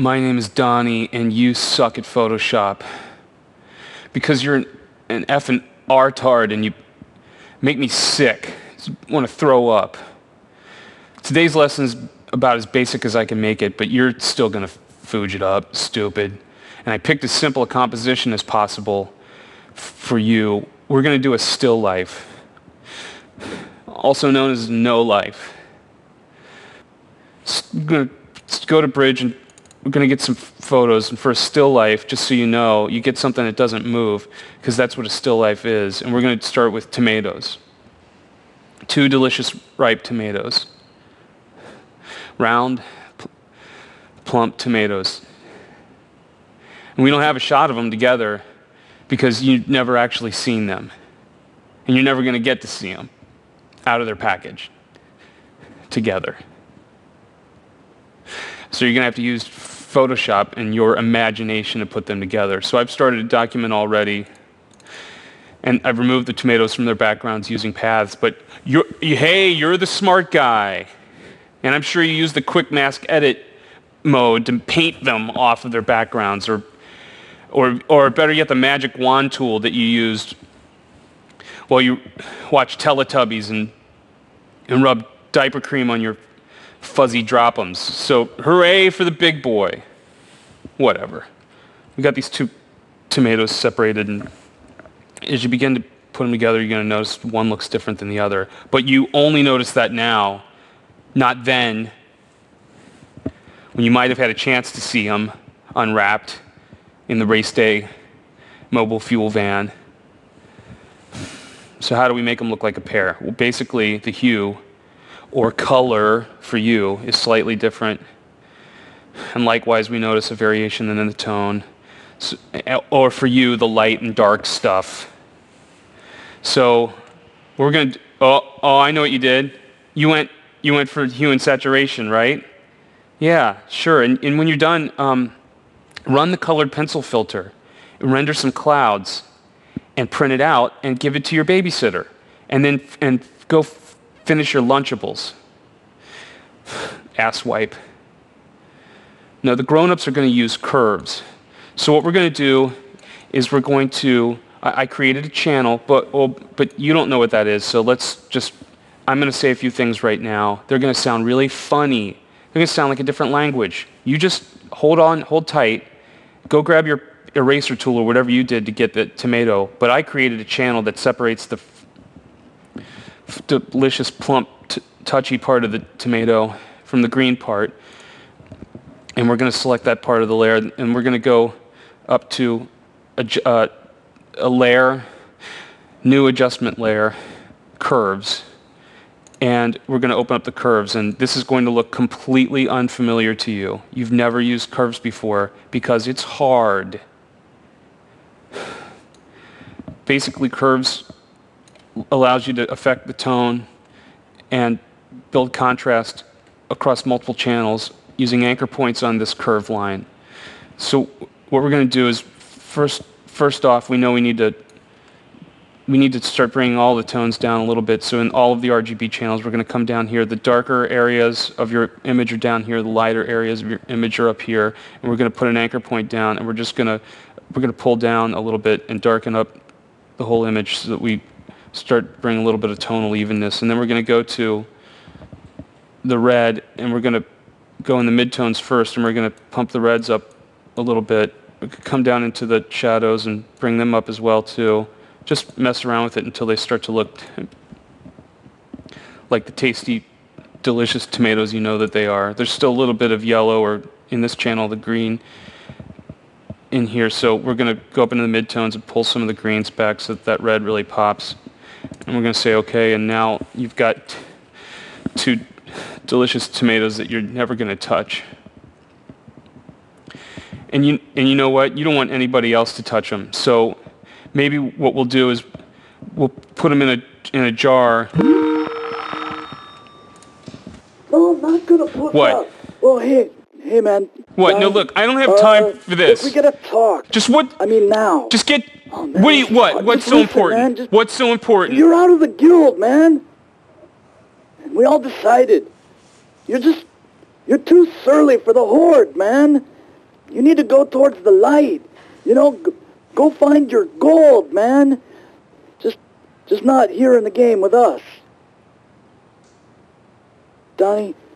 My name is Donnie, and you suck at Photoshop because you're an effing artard and you make me sick. I want to throw up. Today's lesson's about as basic as I can make it, but you're still going to fudge it up, stupid. And I picked as simple a composition as possible for you. We're going to do a still life, also known as no life. I'm going to go to bridge and we're going to get some photos, and for a still life, just so you know, you get something that doesn't move, because that's what a still life is. And we're going to start with tomatoes. 2 delicious ripe tomatoes. Round, plump tomatoes. And we don't have a shot of them together because you've never actually seen them. And you're never going to get to see them out of their package together. So you're going to have to use Photoshop and your imagination to put them together. So I've started a document already, and I've removed the tomatoes from their backgrounds using paths, but hey, you're the smart guy. And I'm sure you use the quick mask edit mode to paint them off of their backgrounds, or better yet, the magic wand tool that you used while you watched Teletubbies and rubbed diaper cream on your fuzzy droppums. So hooray for the big boy. Whatever. We got these 2 tomatoes separated, and as you begin to put them together, you're going to notice one looks different than the other. But you only notice that now, not then, when you might have had a chance to see them unwrapped in the race day mobile fuel van. So how do we make them look like a pair? Well, basically, the hue or color for you is slightly different, and likewise we notice a variation in the tone, so, or for you the light and dark stuff. So we're going to, oh, I know what you did. You went for hue and saturation, right? Yeah, sure. And when you're done, run the colored pencil filter, render some clouds, and print it out and give it to your babysitter, and then go finish your Lunchables. Asswipe. Now the grown-ups are going to use curves. So what we're going to do is we're going to, I created a channel, but you don't know what that is, so let's just, I'm going to say a few things right now. They're going to sound really funny. They're going to sound like a different language. You just hold on, hold tight, go grab your eraser tool or whatever you did to get the tomato, but I created a channel that separates the delicious, plump, touchy part of the tomato from the green part, and we're going to select that part of the layer, and we're going to go up to a layer, new adjustment layer, curves, and we're going to open up the curves, and this is going to look completely unfamiliar to you. You've never used curves before because it's hard. Basically, curves allows you to affect the tone and build contrast across multiple channels using anchor points on this curve line. So what we're going to do is first off, we know we need to start bringing all the tones down a little bit. So in all of the RGB channels, we're going to come down here. The darker areas of your image are down here. The lighter areas of your image are up here. And we're going to put an anchor point down, and we're going to pull down a little bit and darken up the whole image so that we start bringing a little bit of tonal evenness. And then we're going to go to the red, and we're going to go in the midtones first, and we're going to pump the reds up a little bit. We could come down into the shadows and bring them up as well too. Just mess around with it until they start to look like the tasty, delicious tomatoes you know that they are. There's still a little bit of yellow, or in this channel, the green in here. So we're going to go up into the midtones and pull some of the greens back so that that red really pops. And we're going to say okay, and now you've got 2 delicious tomatoes that you're never going to touch. And you know what? You don't want anybody else to touch them. So maybe what we'll do is we'll put them in a jar. Oh, I'm not going to put what? Up. Oh, hey, man. What? No, look, I don't have time for this. We gotta talk. Just what? I mean, now. Just get. Oh, man, what? Do you, what? What's so important? Just, what's so important? You're out of the guild, man. We all decided. You're too surly for the horde, man. You need to go towards the light. You know, go find your gold, man. Just not here in the game with us. Donnie...